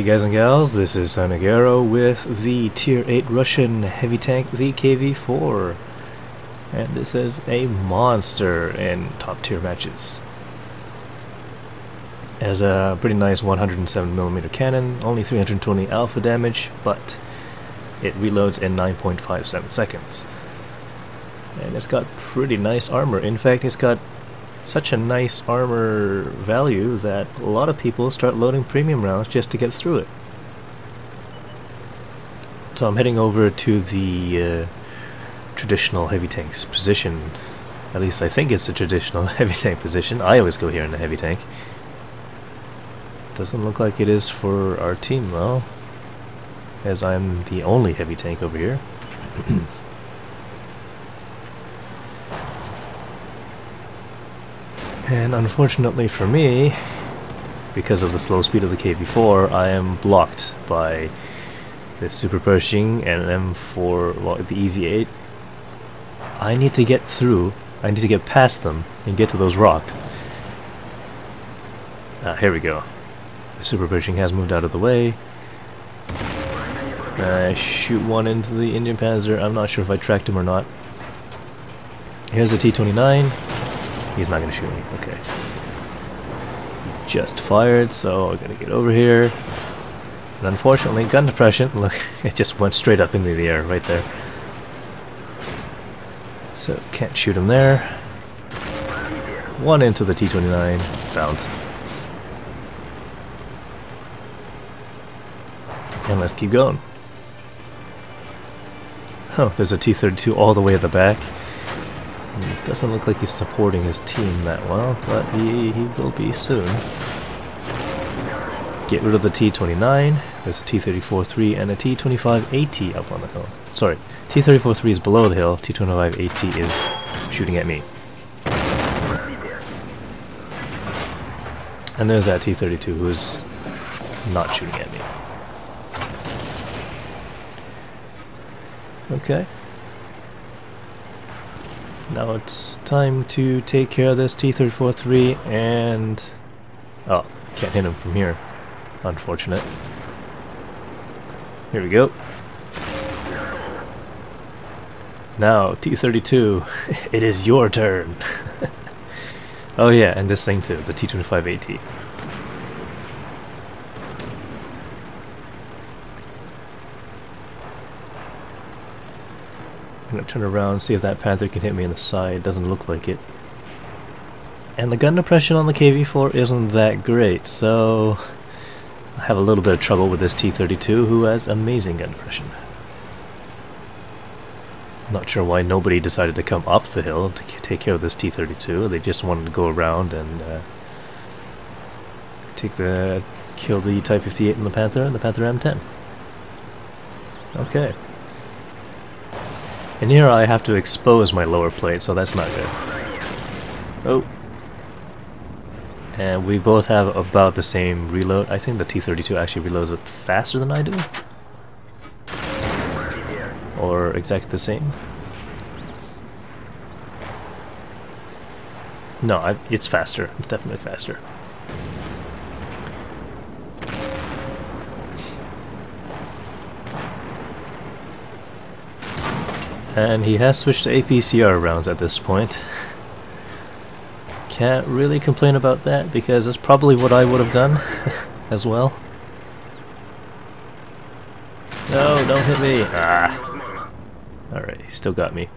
Hey guys and gals, this is PsionicArrow with the Tier 8 Russian heavy tank, the KV-4. And this is a monster in top tier matches. It has a pretty nice 107mm cannon, only 320 alpha damage, but it reloads in 9.57 seconds. And it's got pretty nice armor. In fact, it's got such a nice armor value that a lot of people start loading premium rounds just to get through it. So I'm heading over to the traditional heavy tank's position. At least I think it's a traditional heavy tank position. I always go here in the heavy tank. Doesn't look like it is for our team though, as I'm the only heavy tank over here. And unfortunately for me, because of the slow speed of the KV-4, I am blocked by the Super Pershing and M4, well, the EZ-8. I need to get through, I need to get past them and get to those rocks. Ah, here we go. The Super Pershing has moved out of the way. I shoot one into the Indian Panzer. I'm not sure if I tracked him or not. Here's the T-29. He's not going to shoot me, okay. Just fired, so I'm going to get over here. And unfortunately, gun depression, look, it just went straight up into the air right there. So, can't shoot him there. One into the T-29, bounced. And let's keep going. Huh, there's a T-32 all the way at the back. Doesn't look like he's supporting his team that well, but he will be soon. Get rid of the T-29. There's a T-34-3 and a T-25AT up on the hill. Sorry, T-34-3 is below the hill, T-25AT is shooting at me. And there's that T-32 who's not shooting at me. Okay. Now it's time to take care of this T-34-3 and... oh, can't hit him from here. Unfortunate. Here we go. Now, T-32, it is your turn. Oh yeah, and this thing too, the T-25AT. I'm gonna turn around, see if that Panther can hit me in the side. Doesn't look like it. And the gun depression on the KV-4 isn't that great, so I have a little bit of trouble with this T-32, who has amazing gun depression. Not sure why nobody decided to come up the hill to take care of this T-32. They just wanted to go around and kill the Type 58 and the Panther M10. Okay. And here I have to expose my lower plate, so that's not good. Oh. And we both have about the same reload. I think the T-32 actually reloads it faster than I do. Or exactly the same. No, it's faster. It's definitely faster. And he has switched to APCR rounds at this point. Can't really complain about that because that's probably what I would have done as well. No, don't hit me! Ah. Alright, he still got me.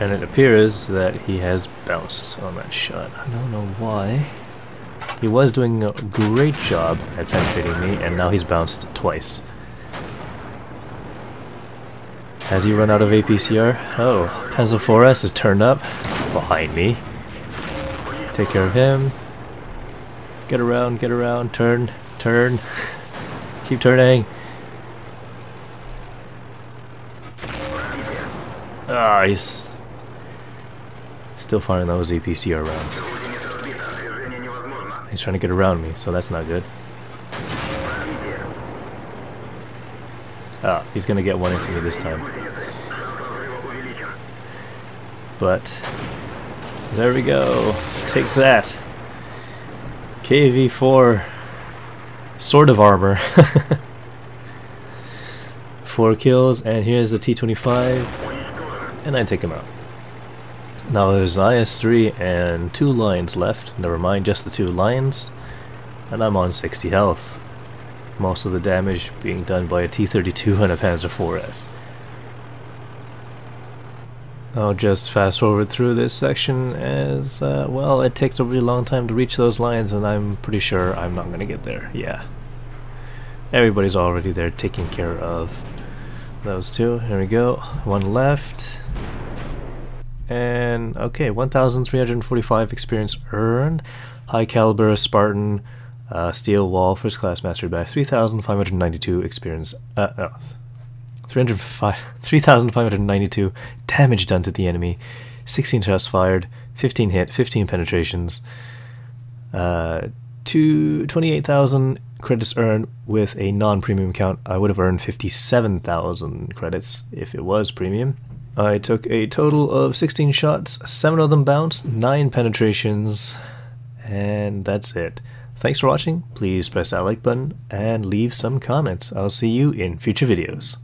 And it appears that he has bounced on that shot. I don't know why. He was doing a great job at penetrating me, and now he's bounced twice. Has he run out of APCR? Oh, Panzer IV S is turned up behind me. Take care of him. Get around, turn, turn. Keep turning. Ah, he's... still firing those APCR rounds. He's trying to get around me, so that's not good. Ah, he's going to get one into me this time. But there we go. Take that. KV-4 sort of armor. 4 kills, and here's the T25, and I take him out. Now there's an IS-3 and 2 lions left, never mind, just the 2 lions, and I'm on 60 health. Most of the damage being done by a T32 and a Panzer IV S. I'll just fast forward through this section as, well, it takes a really long time to reach those lions, and I'm pretty sure I'm not going to get there, yeah. Everybody's already there taking care of those two. Here we go, one left. And okay, 1,345 experience earned. High Caliber, Spartan, Steel Wall, First Class Mastery Badge, 3,592 experience. 3,592 damage done to the enemy, 16 shots fired, 15 hit, 15 penetrations, 28,000 credits earned. With a non-premium count, I would have earned 57,000 credits if it was premium. I took a total of 16 shots, 7 of them bounced, 9 penetrations, and that's it. Thanks for watching, please press that like button and leave some comments. I'll see you in future videos.